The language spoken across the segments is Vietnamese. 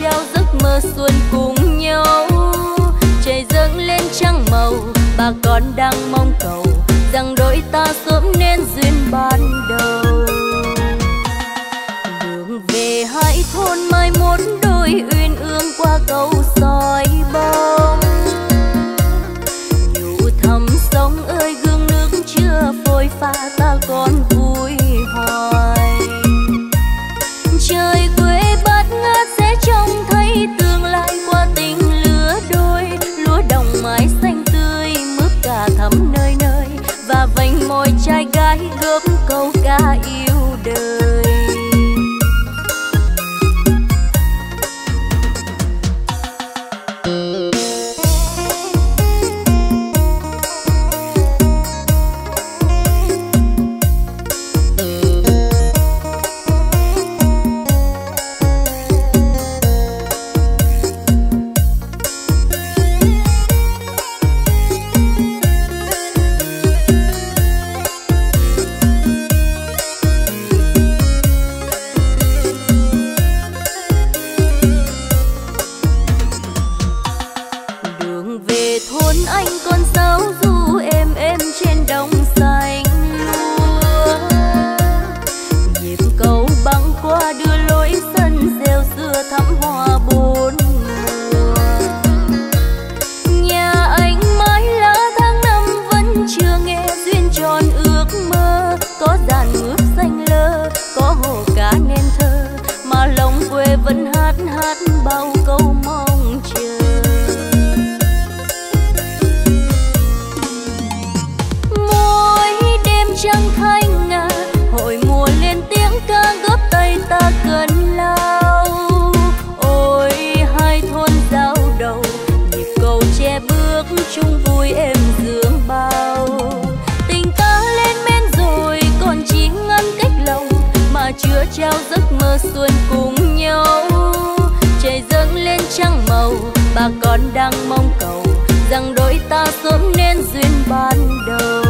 trao giấc mơ xuân cùng nhau. Trời dâng lên trăng màu, bà con đang mong cầu rằng đôi ta sớm nên duyên ban đầu. Đường về hai thôn mai một đôi uyên ương qua cầu soi bóng. Nhũ thầm sông ơi gương nước chưa phôi pha ta còn vui hoài. Trời quê bát ngát sẽ trông thấy tương lai qua tình lứa đôi. Lúa đồng mái xanh tươi mướp cả thắm nơi nơi, và vành môi trai gái gớm câu ca yêu đời. Trao giấc mơ xuân cùng nhau. Trời dâng lên trăng màu, bà con đang mong cầu rằng đôi ta sớm nên duyên ban đầu.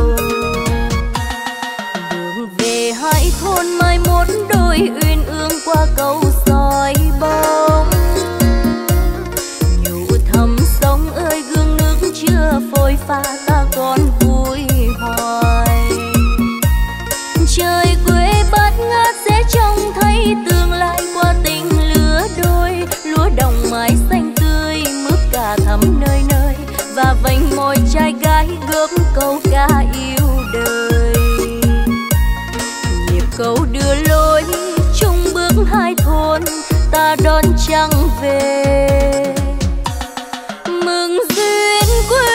Đường về hai thôn mai một đôi uyên ương qua cầu soi bóng. Nhũ thầm sông ơi gương nước chưa phôi pha ta còn vui hoài. Trời quê bát ngát sẽ trông thấy tương lai qua tình lứa đôi. Lúa đồng mái xanh tươi mướp cả thắm nơi nơi, và vành môi trai gái gớm câu ca yêu đời. Nhịp câu đưa lối chung bước hai thôn, ta đón trăng về mừng duyên quê.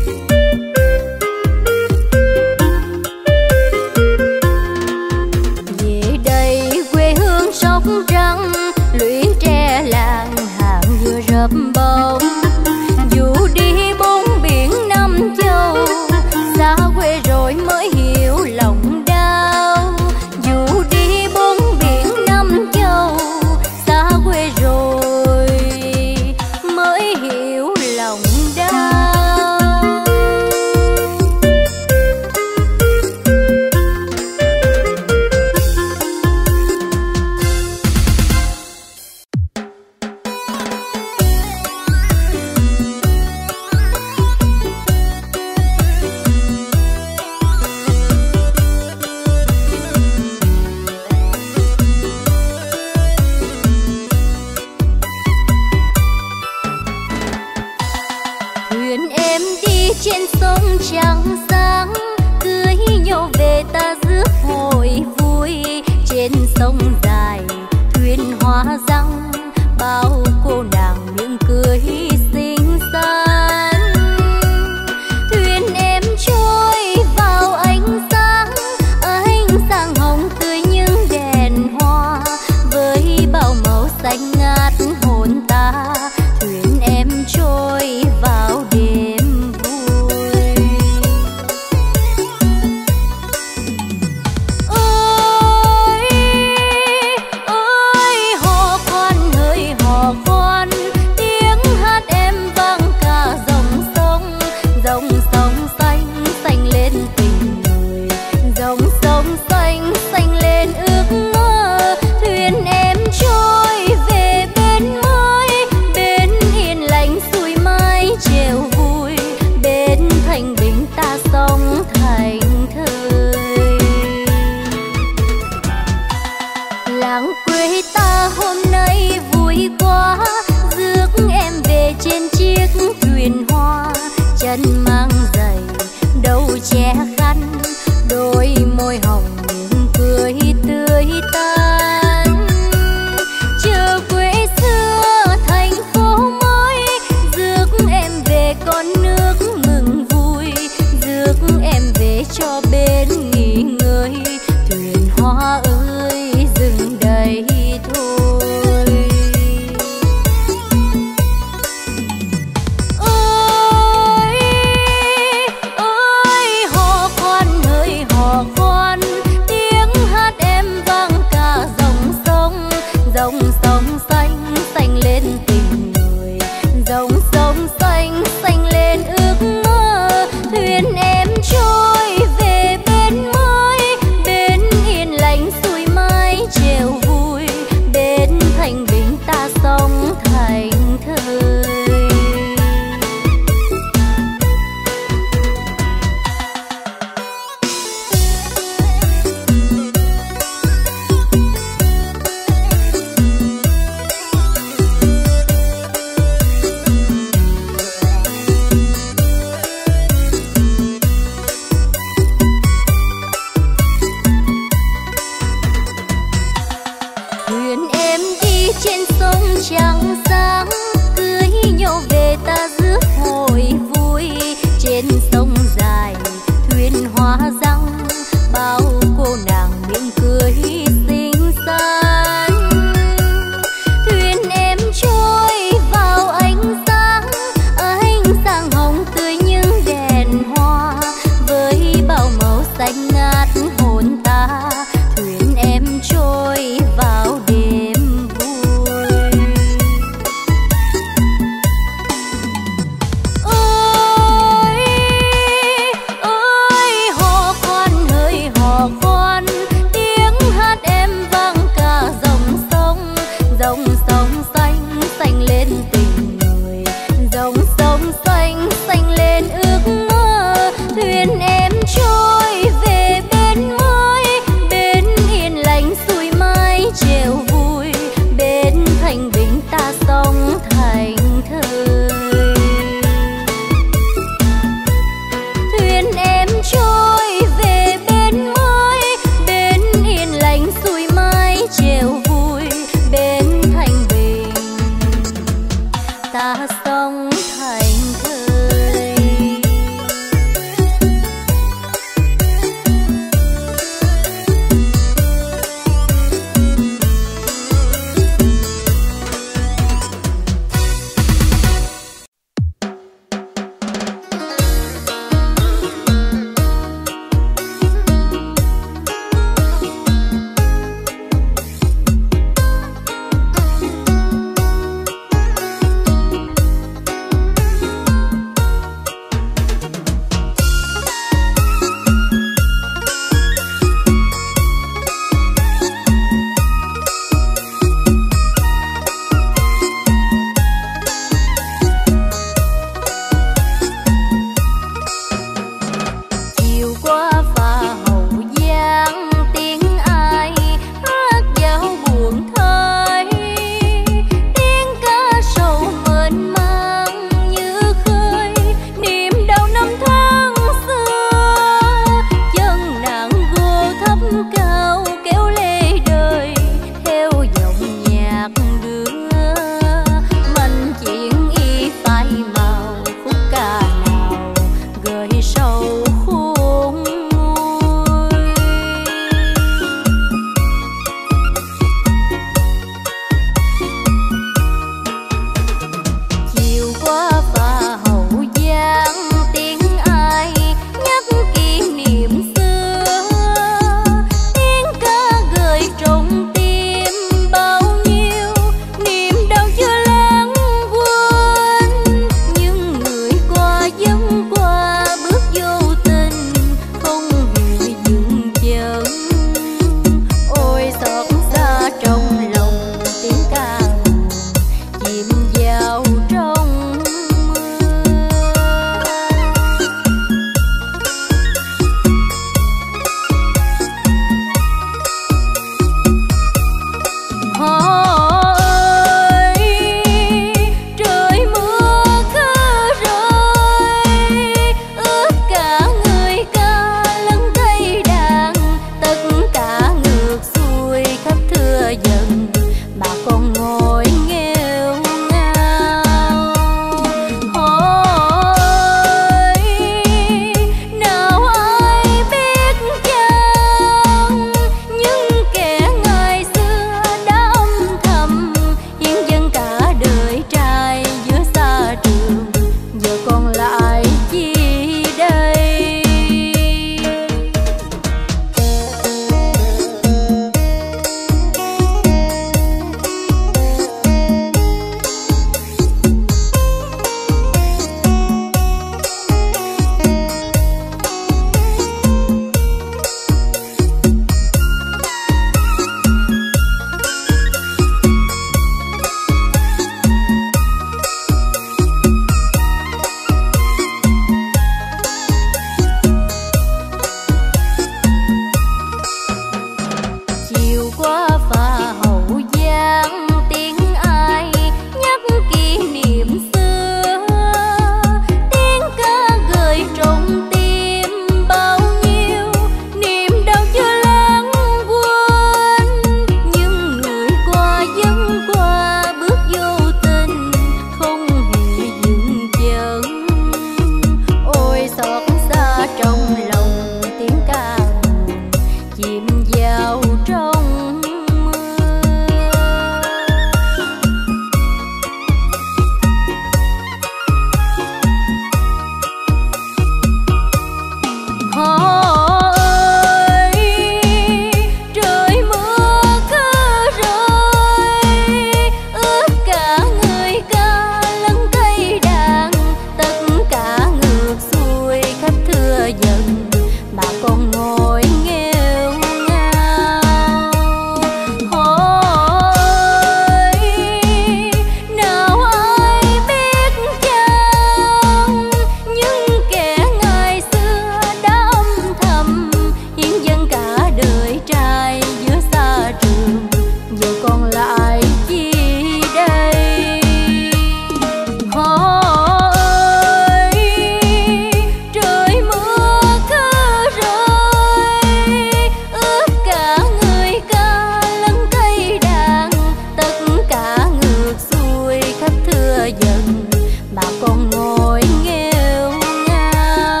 mà còn ngồi nghêu ngao.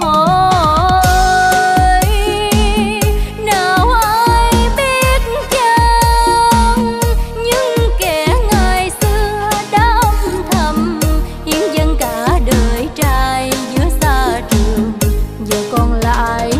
Ôi nào ai biết chăng những kẻ ngày xưa đắm thầm, hiến dâng cả đời trai giữa xa trường, giờ còn lại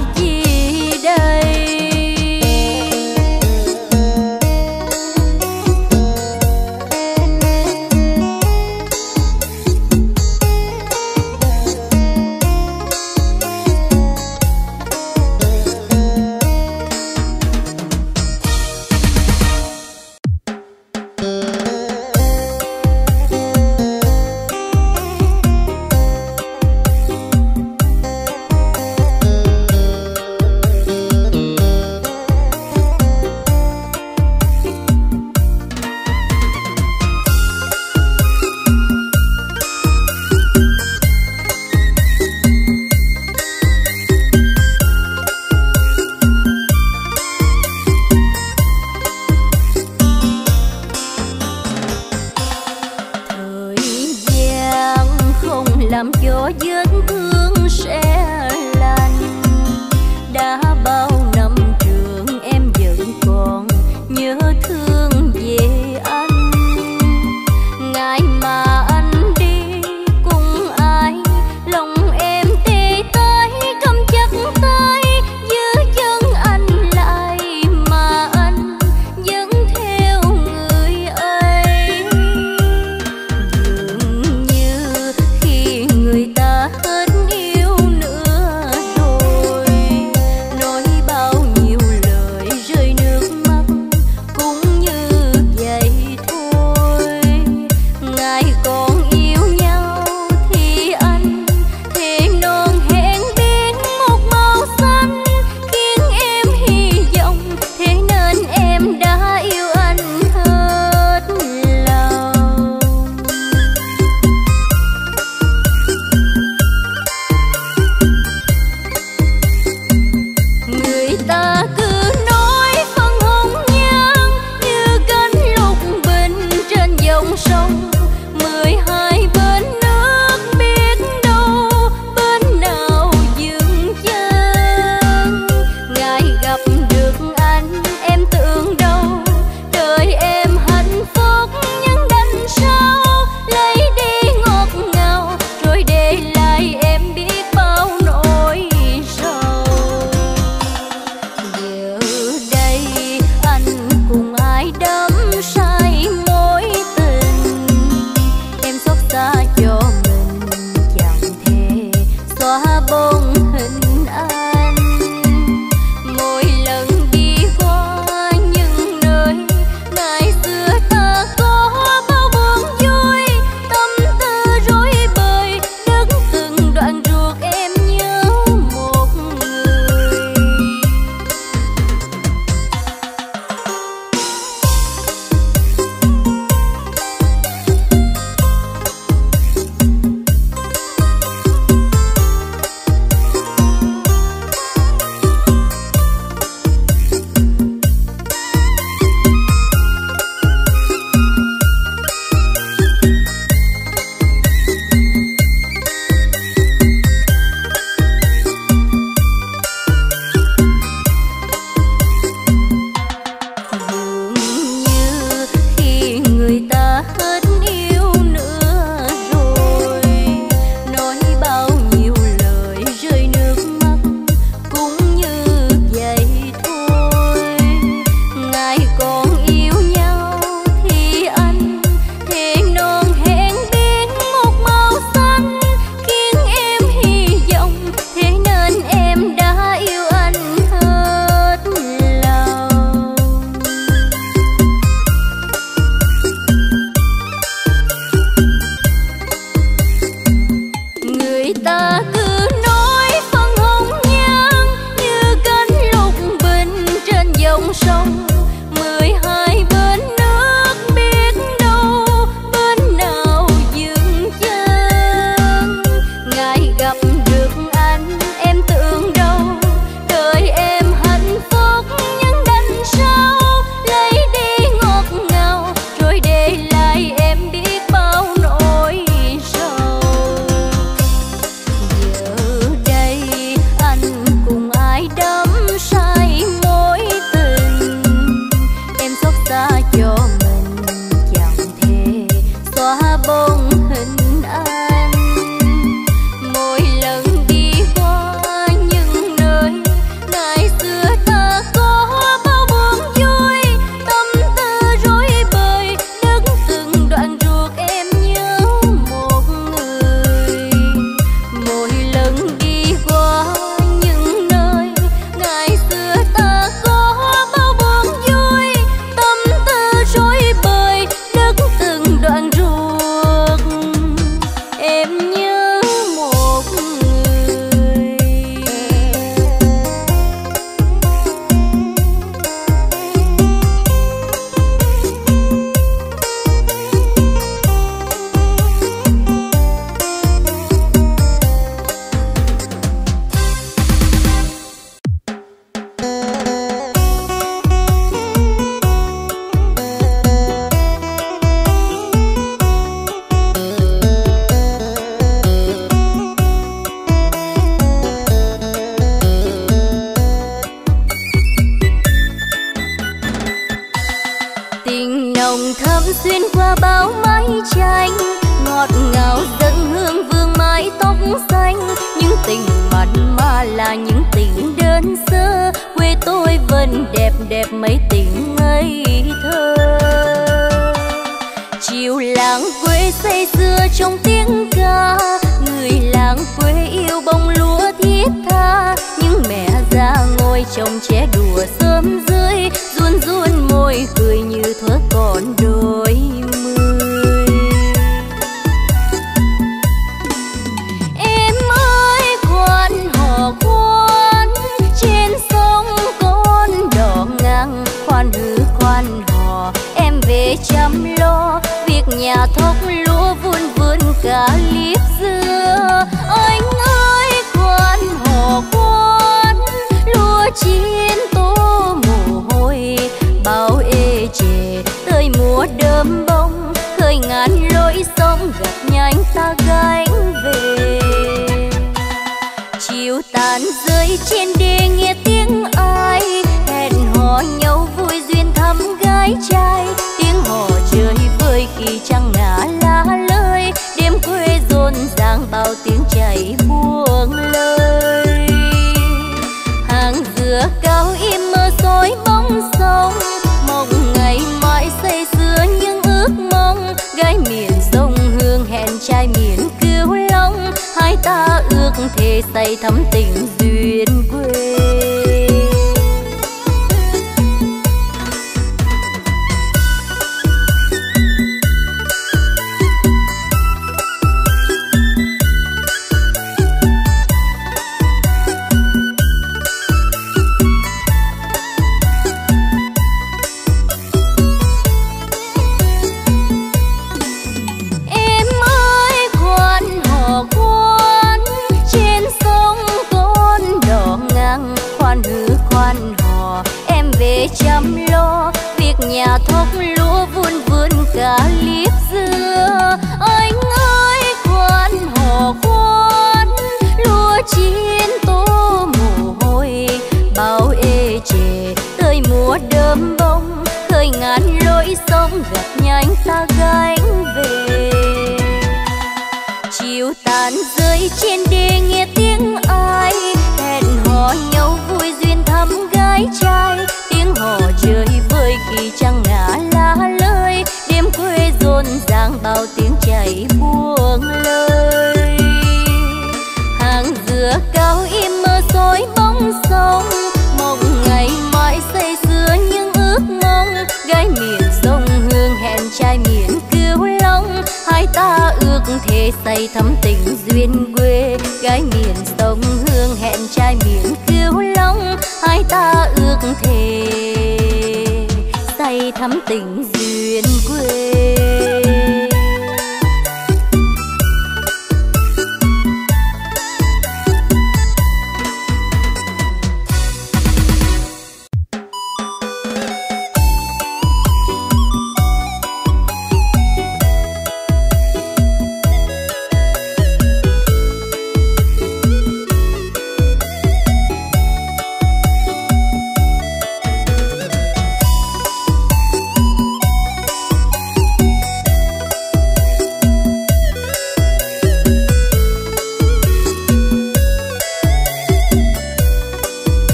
làm cho vết thương sẽ lành. Đã bao năm trường em vẫn còn nhớ thương về anh. Ngày mà anh đi cùng ai, lòng em tê tái cầm chặt tay. Giữ chân anh lại mà anh vẫn theo người ấy. Dường như người ta hết yêu nữa rồi, nói bao nhiêu lời rơi nước mắt cũng như vậy thôi. Ngày còn yêu nhau thì anh thề non hẹn biến một màu xanh, khiến em hy vọng thế nên em đã yêu anh hết lòng. Người ta cứ nói phân hồng nhan như cánh lục bình trên dòng sông mười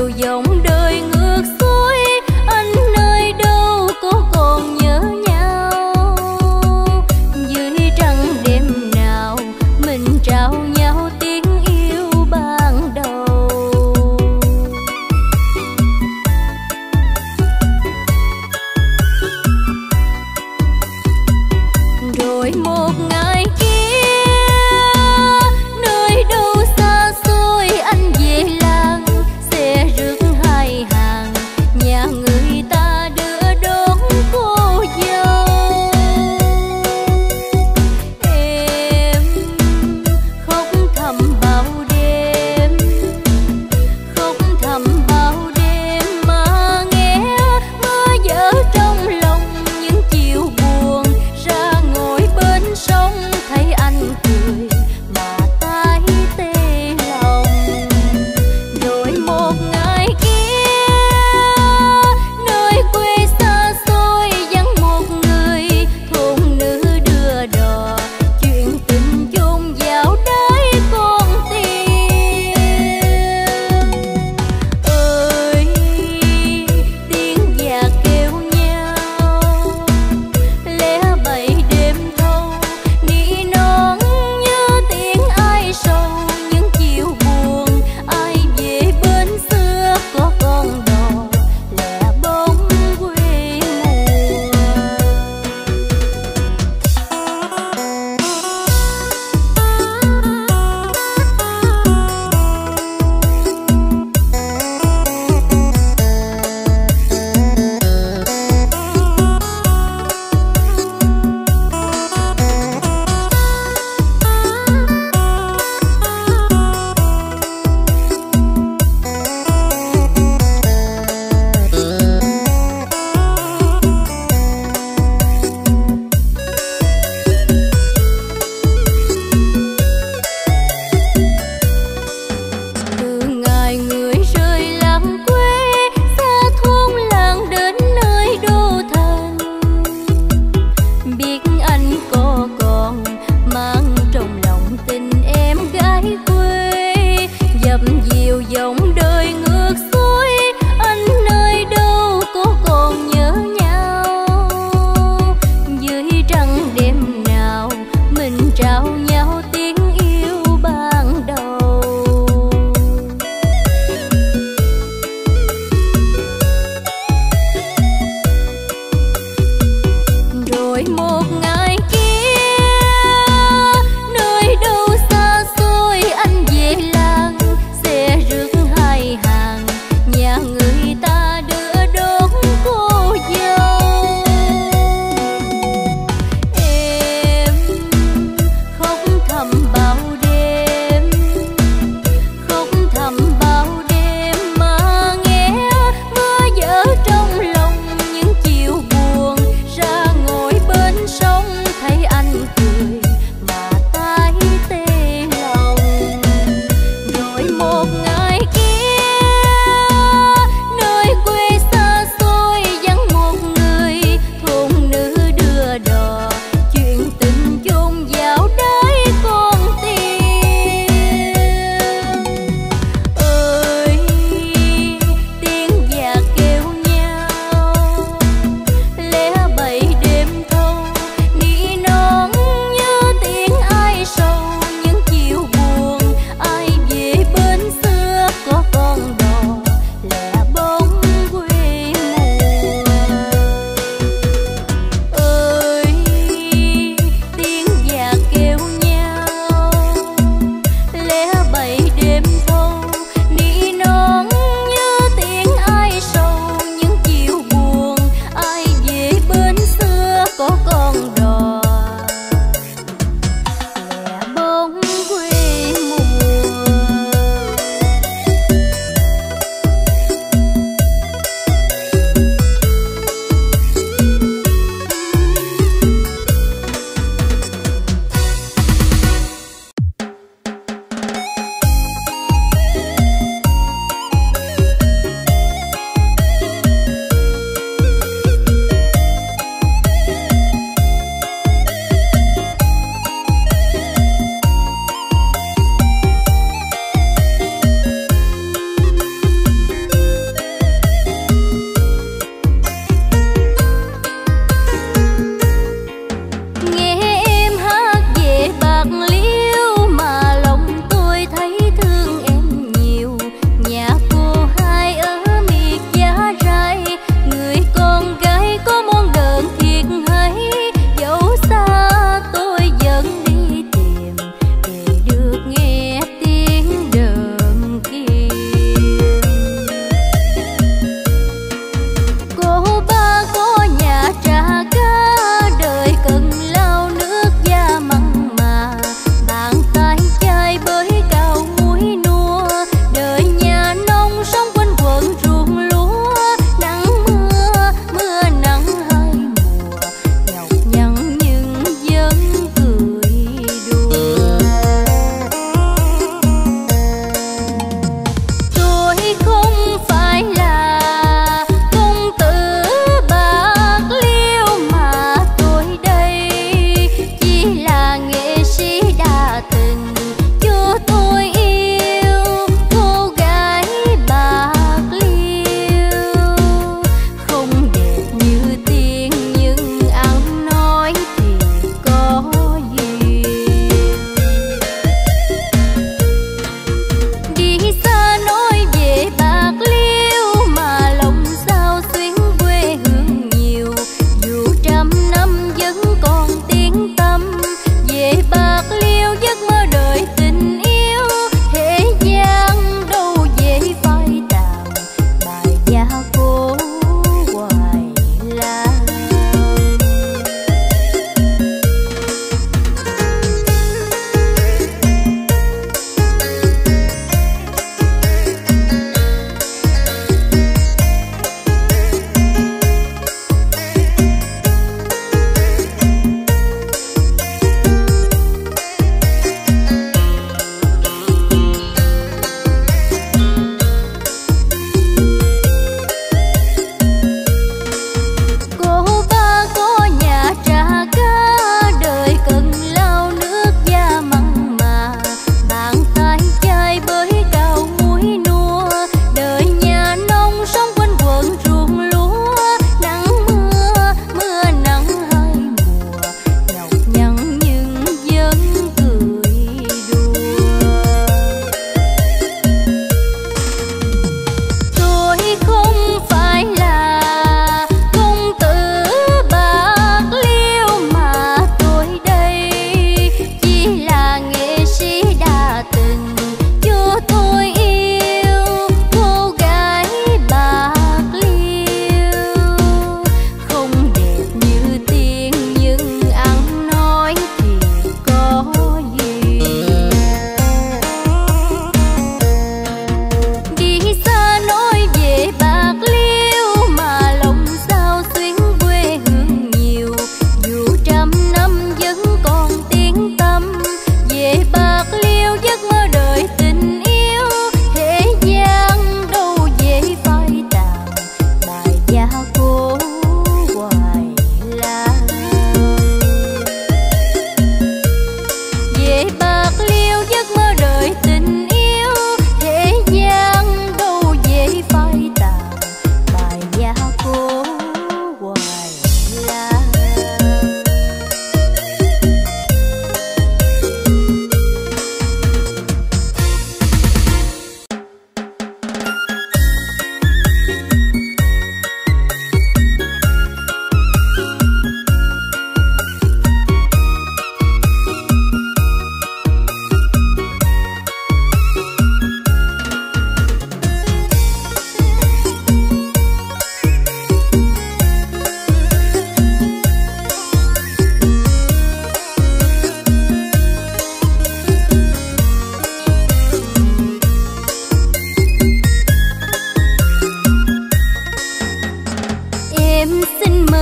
chiều dòng đời ngược xuôi, anh nơi đâu có còn nhớ nhau. Dưới trăng đêm nào mình trao nhau tiếng yêu ban đầu. Rồi một ngày kia nơi đâu xa xôi anh về làng, xe rước hai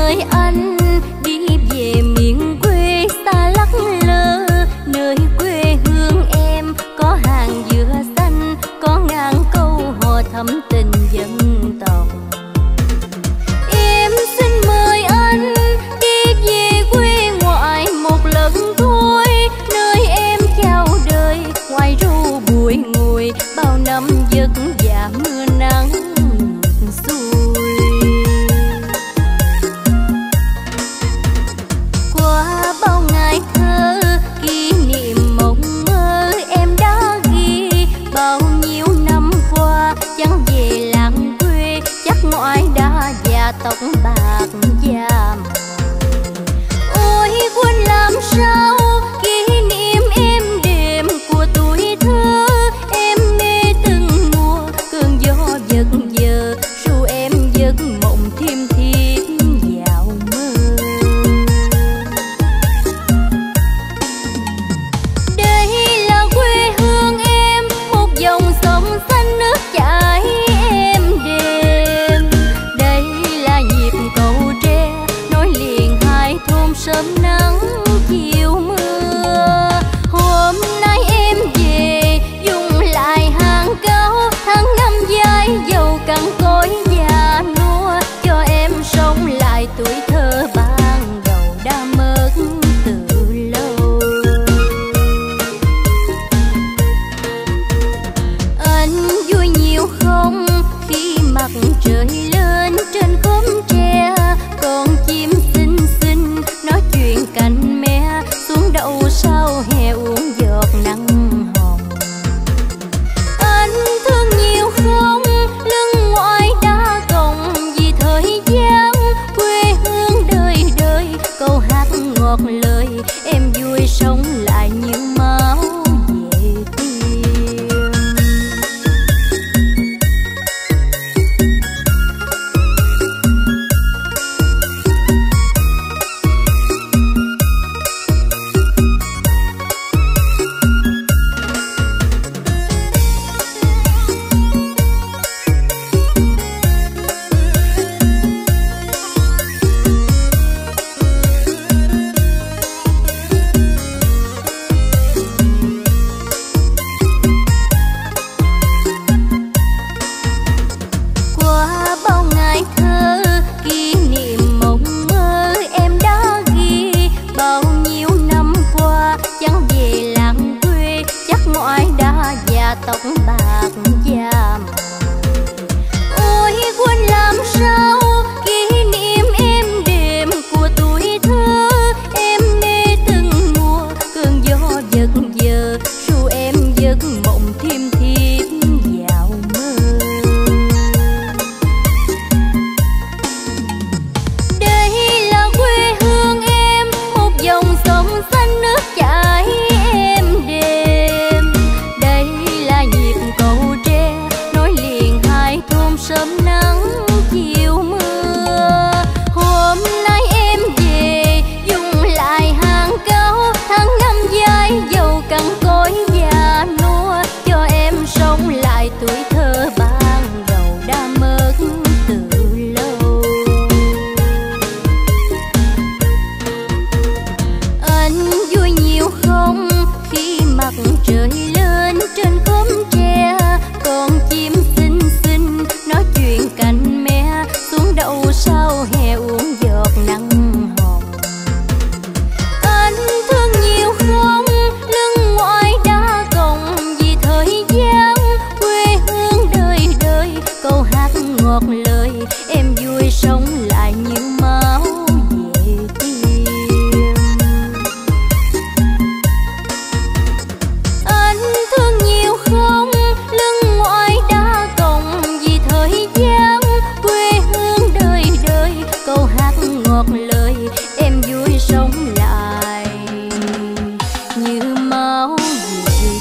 nơi anh đi về miền quê xa lắc lơ, nơi quê hương em có hàng dừa xanh, có ngàn câu hò thắm tình dân tộc. Em xin mời anh đi về quê ngoại một lần thôi, nơi em chào đời ngoài ru bụi ngùi, bao năm giấc và mưa nắng bạc giam. Ôi quên làm sao kỷ niệm êm đềm của tuổi thơ, em mê từng mùa cơn gió giật giờ, ru em giấc mộng thiêm thiếp dạo mơ. Đây là quê hương em, một dòng sông xanh nước chảy em đềm. Sớm nắng chiều mưa, hôm nay em về dùng lại hàng cao, tháng năm dài dầu cằn cỗi già nua, cho em sống lại tuổi thơ ban đầu đã mất từ lâu. Anh vui nhiều không khi mặt trời lên trên khóm tre, còn chim nói chuyện cành me xuống đậu sao hè uống giọt nắng hồng. Anh thương nhiều không lưng ngoài đá còng vì thời gian quê hương đời đời, câu hát ngọt lời em vui sống lại như máu về tim. Tóc bạc giam. Ôi quên làm sao kỷ niệm êm đềm của tuổi thơ, em mê từng mùa cơn gió giật giờ, ru em giấc mộng thiêm thiếp dạo mơ. Đây là quê hương em, một dòng sông xanh nước chảy em đêm. Đây cầu tre nối liền hai thôn sớm nắng chiều mưa, hôm nay em về dùng lại hàng cao, tháng năm dài dầu cằn cỗi già nua, cho em sống lại tuổi thơ ban đầu đã mất từ lâu. Anh vui nhiều không khi mặt trời lên trên khóm tre, con chim xinh xinh nói chuyện cành me xuống đậu sao hè uống giọt nắng hồng. Anh thương nhiều không lưng ngoài đá còng vì thời gian quê hương đời đời, câu hát ngọt lời em vui sống lại như máu về tim. Anh thương nhiều không lưng ngoài đá còng vì thời gian quê hương đời đời, câu hát ngọt lời em vui sống lại như máu về tim.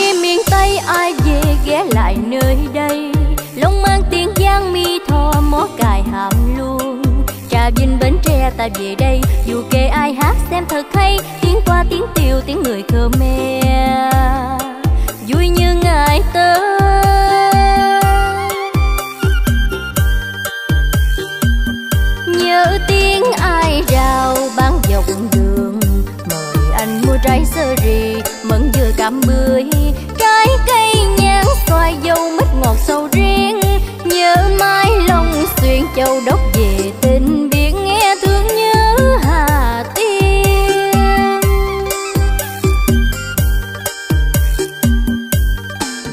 đi miền Tây ai về ghé lại nơi đây. Long An, Tiền Giang, Mi Tho, Mó Cài, Hàm Luông, Trà Vinh, Bến Tre ta về đây. Dù kê ai hát xem thật hay, tiếng qua tiếng Tiều, tiếng người Khmer vui như ngày tới. Nhớ tiếng ai rao bán dọc đường, mời anh mua trái sơ rì, mận dừa cam bưởi, trái cây nhãn xoài dâu mít ngọt sầu riêng. Nhớ mái Long Xuyên Châu Đốc về tình biển, nghe thương nhớ Hà Tiên.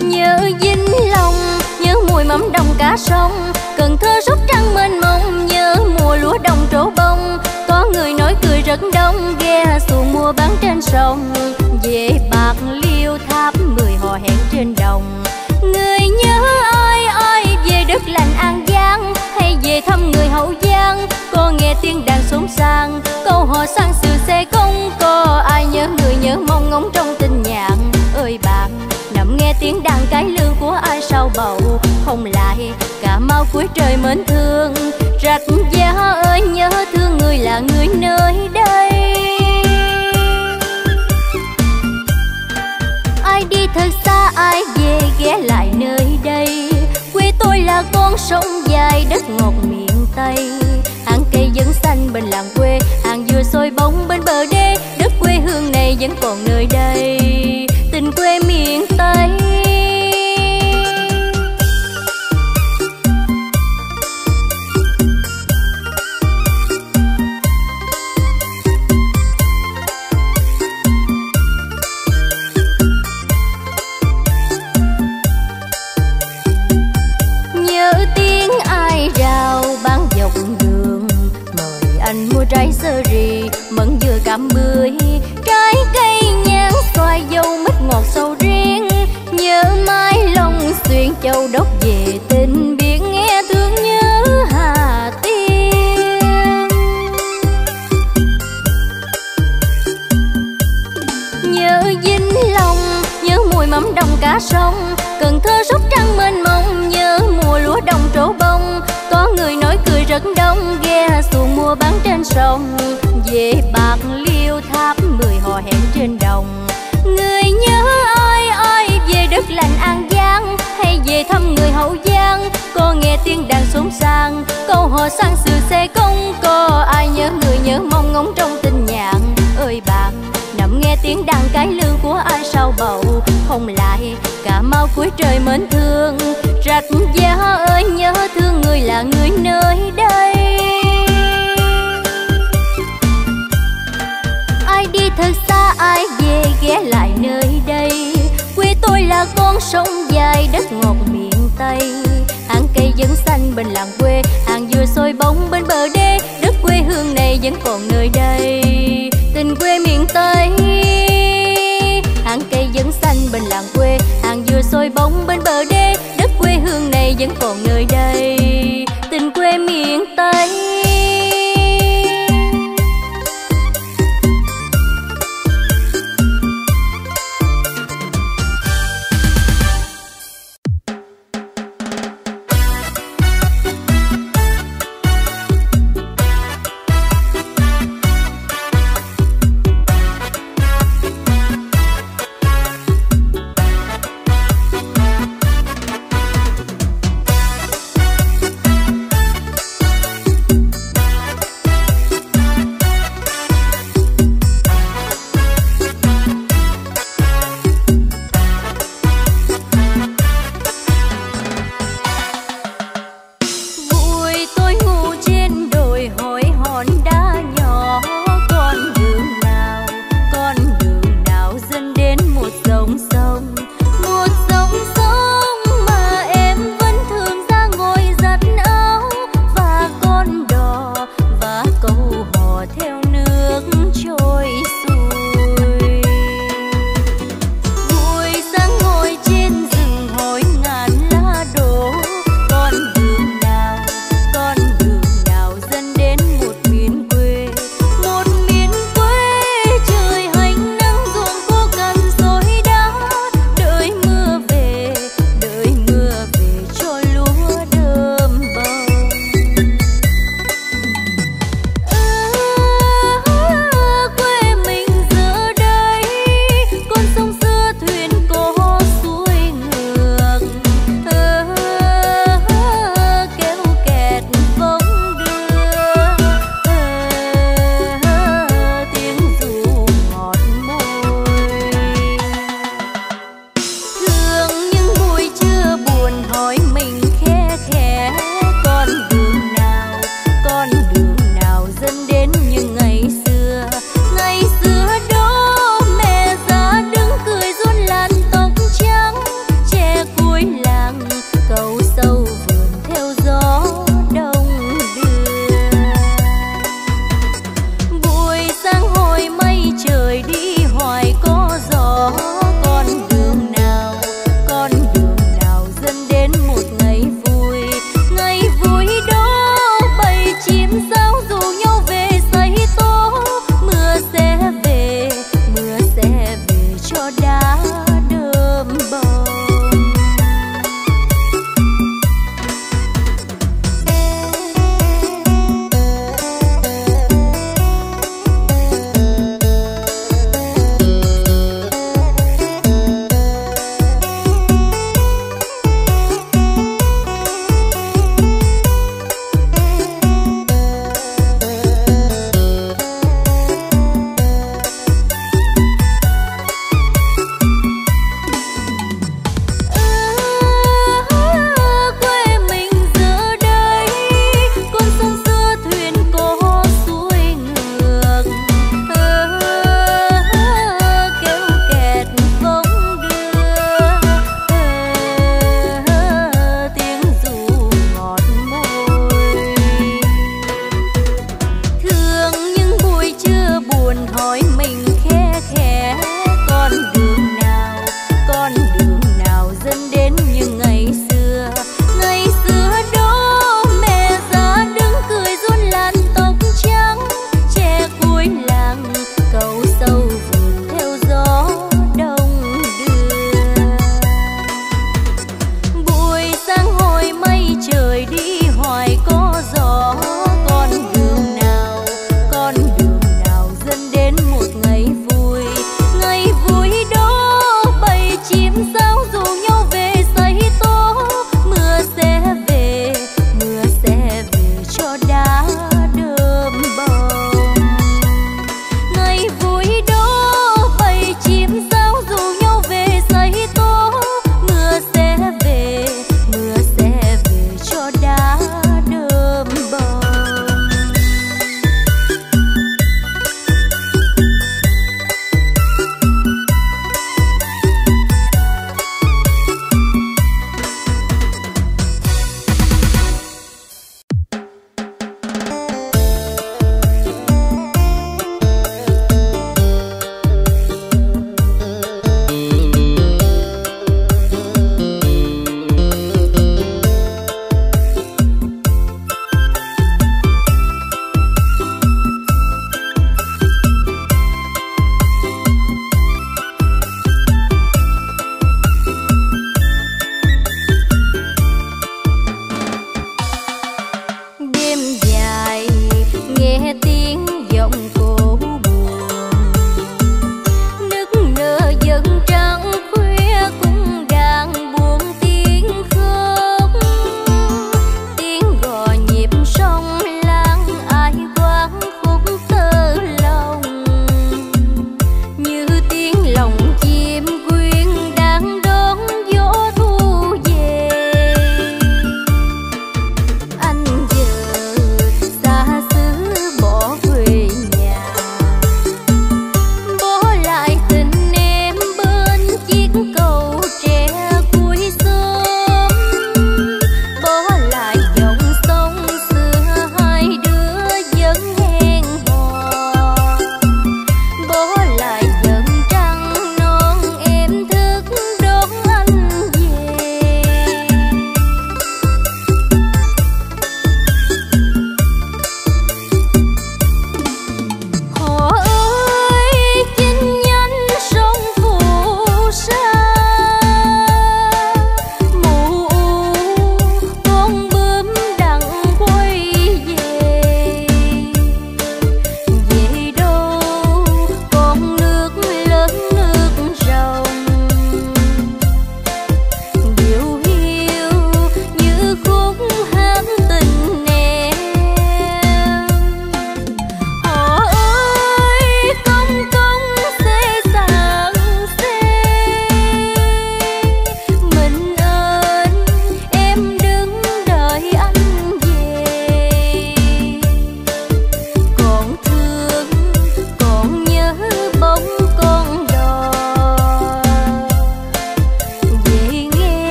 Nhớ Vĩnh Long, nhớ mùi mắm đồng cá sông, Cần Thơ sóc trăng mênh mông, nhớ mùa lúa đồng trổ bông. Có người nói cười rất đông, ghe xuồng mua bán trên sông. Về Bạc Liêu Tháp 10 hò hẹn trên đồng, người nhớ ơi ơi về đất lành An Giang, hay về thăm người Hậu Giang. Có nghe tiếng đàn súng sang, câu hò sang sự xe không có ai nhớ người nhớ mong ngóng trong tình nhạc. Ơi bạn nằm nghe tiếng đàn cái lương của ai sao bầu không lại. Cà Mau cuối trời mến thương, Rạch Giá ơi nhớ thương người là người nơi đây. Ai đi thật xa ai về ghé lại nơi đây. Quê tôi là con sông dài, đất ngọt miền Tây. Hàng cây vẫn xanh bên làng quê, hàng dừa sôi bóng bên bờ đê. Đất quê hương này vẫn còn nơi đây, tình quê miền Tây. Mua trái sơ rì, mận dừa cam bưởi, trái cây nhãn xoài dâu mít ngọt sầu riêng. Nhớ mái Long Xuyên Châu Đốc về tình biển, nghe thương nhớ Hà Tiên. Nhớ Vĩnh Long, nhớ mùi mắm đồng cá sông, Cần Thơ sóc trăng mênh mông, nhớ mùa lúa đồng trổ bông. Có người nói cười rất đông, ghe xuồng mua bán trên sông. Về Bạc Liêu Tháp 10 hò hẹn trên đồng, người nhớ ơi ơi về đất lành An Giang, hay về thăm người Hậu Giang. Có nghe tiếng đàn súng sang, câu hò sang sự xe không có ai nhớ người nhớ mong ngóng trong tình nhạc. Ơi bạn nằm nghe tiếng đàn cái lương của ai sao bầu không lại. Cà Mau cuối trời mến thương, Rạch Giá ơi nhớ thương người là người nơi đây. Ai đi thật xa ai về ghé lại nơi đây. Quê tôi là con sông dài, đất ngọt miền Tây. Hàng cây vẫn xanh bên làng quê, hàng dừa sôi bóng bên bờ đê. Đất quê hương này vẫn còn nơi đây, tình quê miền Tây. Hàng cây vẫn xanh bên làng quê, hàng dừa sôi bóng bên bờ đê. Đất quê hương này vẫn còn nơi đây, tình quê miền Tây.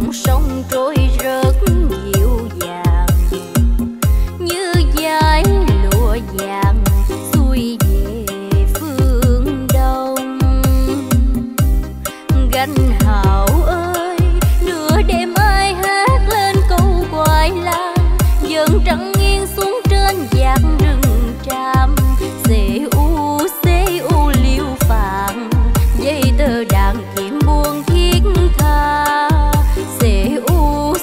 dòng sông trôi rớt nhiều vàng như dải lụa vàng xuôi về phương đông. Gánh hào ơi, nửa đêm ai hát lên câu quài lang, dần trăng nghiêng xuống trên vạt rừng tràm. Xê u liêu phàng dây tơ đàn kiếm buông thiết tha. Xê u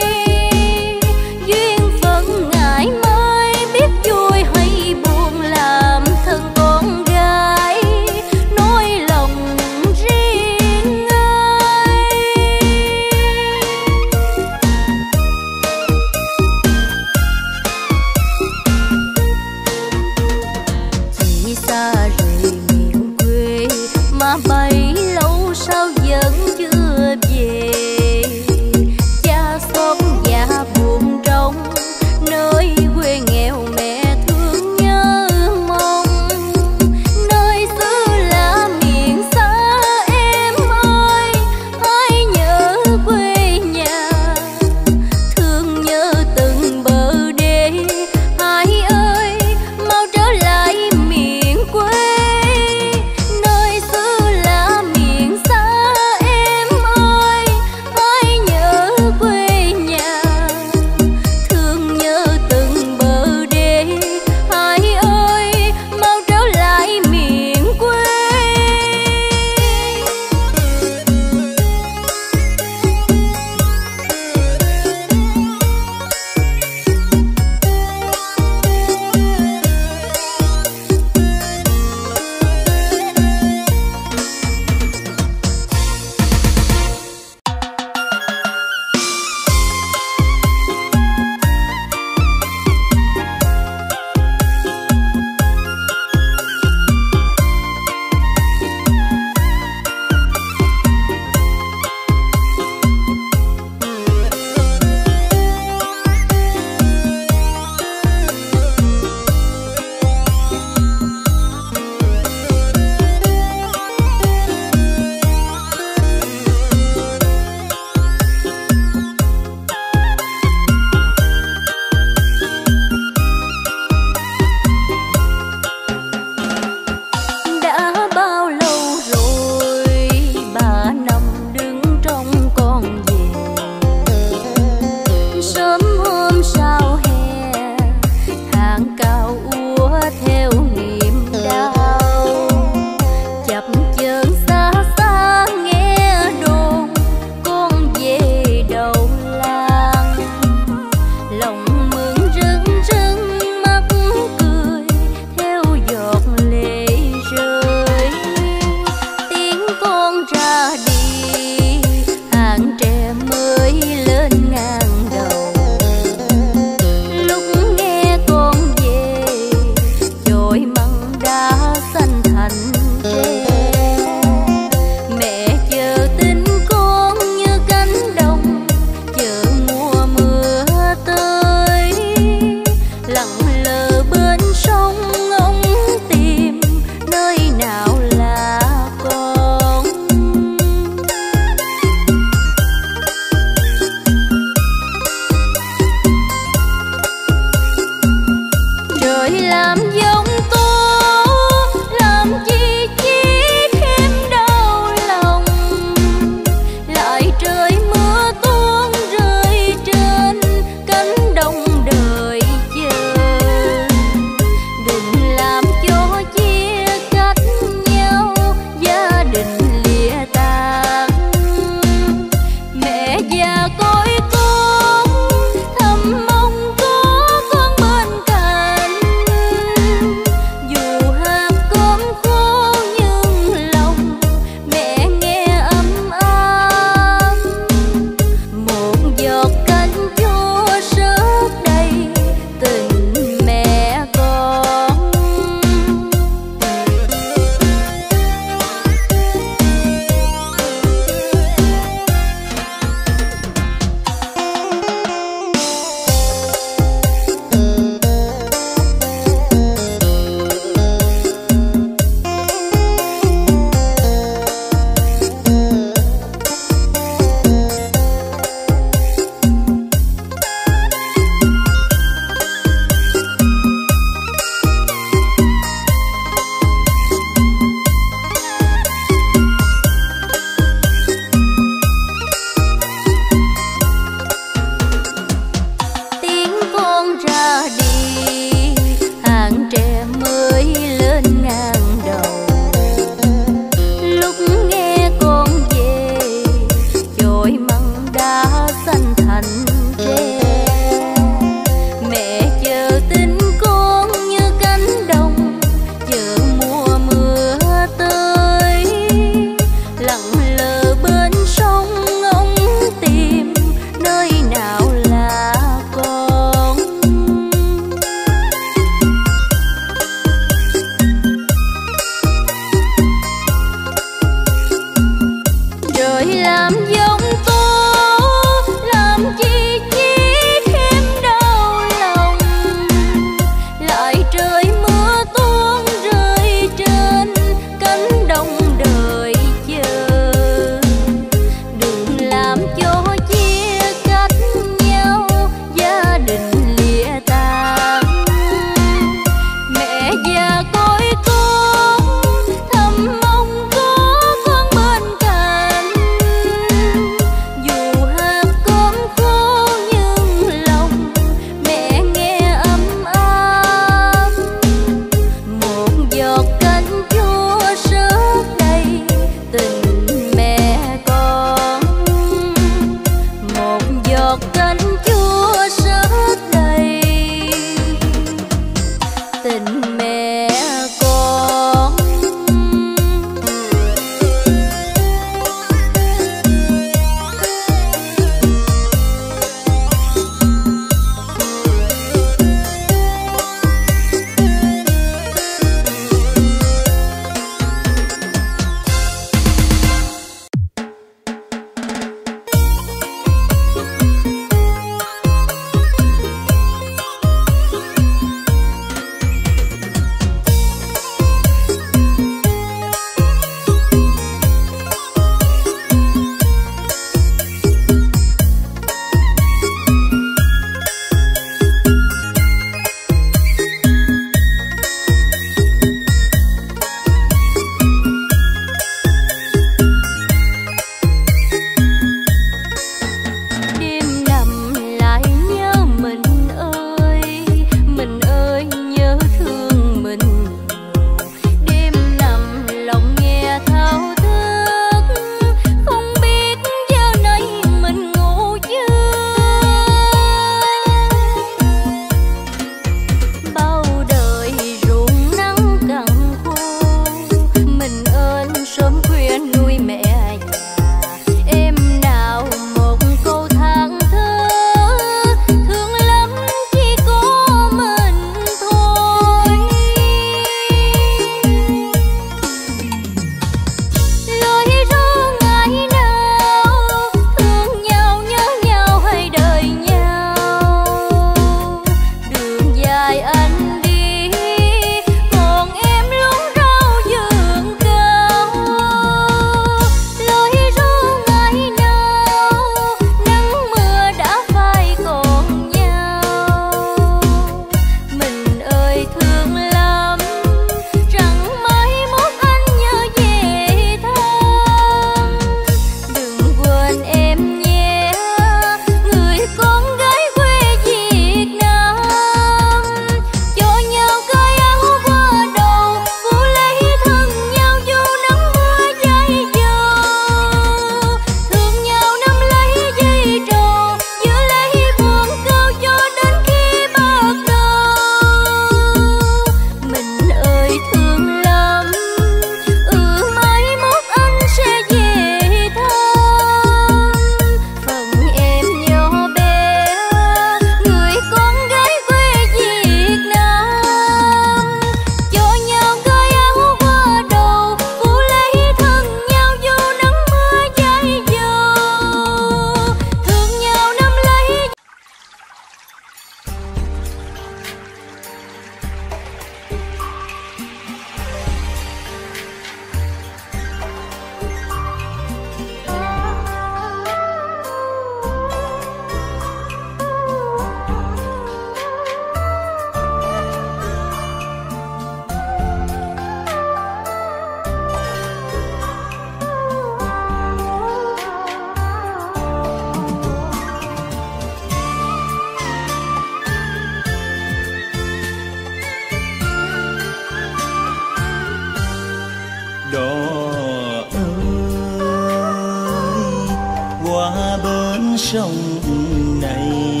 này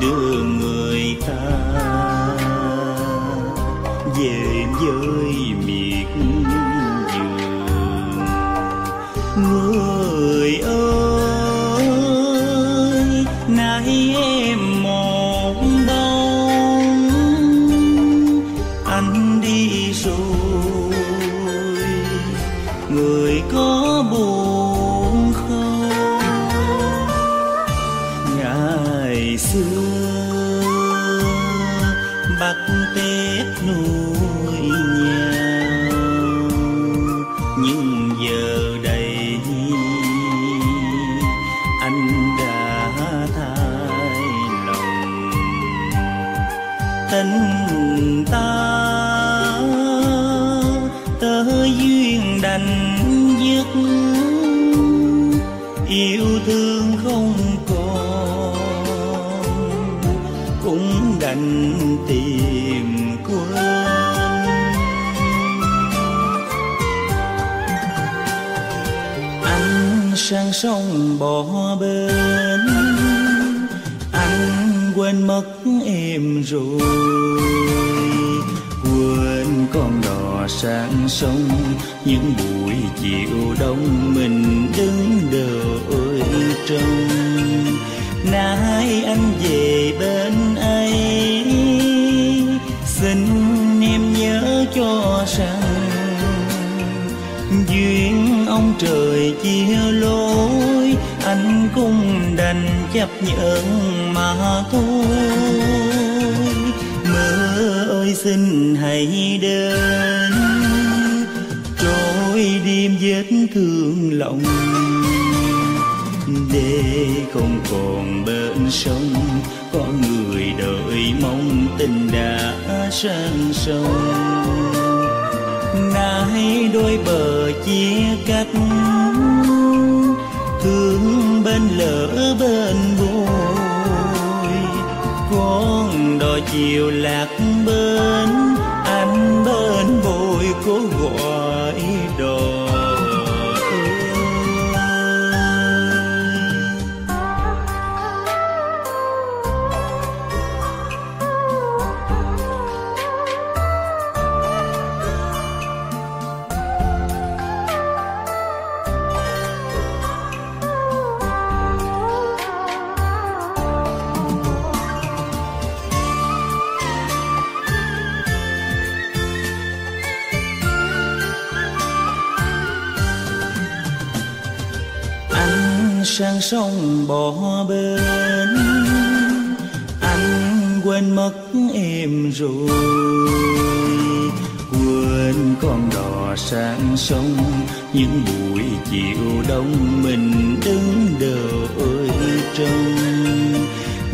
đưa người ta về với miệt vườn. Người ơi, nay em một bóng, anh đi rồi, người có buồn không? Ngày xưa bắt Tết nuôi nhau, nhưng giờ đây anh đã thay lòng. Tình ta tớ duyên đành dứt, yêu thương không còn cũng đành tìm quên. Anh sang sông bỏ bến, anh quên mất em rồi, quên con đò sang sông những buổi chiều đông mình đứng đợi trông. Nay anh về bên ấy, xin em nhớ cho rằng duyên ông trời chia lối, anh cũng đành chấp nhận mà thôi. Mưa ơi xin hãy đến, trôi đêm vết thương lòng, để không còn bên sông có người đợi mong tình đã sang sông. Nay đôi bờ chia cách, thương bên lỡ bên bồi, con đò chiều lạc bên, anh bên bồi cố gọi đò. Sang sông bỏ bến, anh quên mất em rồi, quên con đò sang sông những buổi chiều đông mình đứng đợi trông.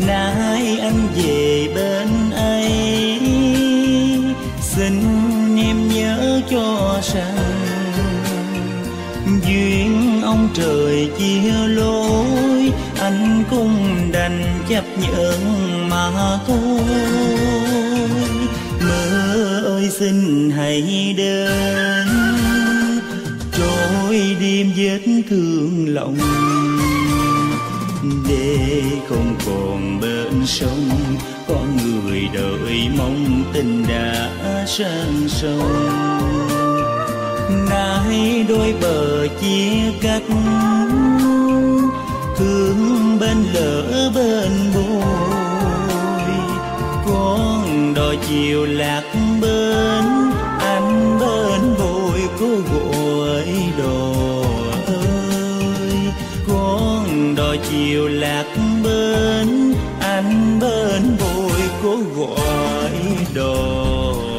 Nay anh về bên ấy, xin em nhớ cho rằng duyên ông trời chia lối, anh cũng đành chấp nhận mà thôi. Mưa ơi xin hãy đến, trôi đêm vết thương lòng, để không còn bên sông có người đợi mong tình đã sang sông. Nay đôi bờ chia cách, thương bên lỡ bên bồi, con đò chiều lạc bên, anh bên bồi cố gọi đò ơi. Con đò chiều lạc bên, anh bên bồi cố gọi đò.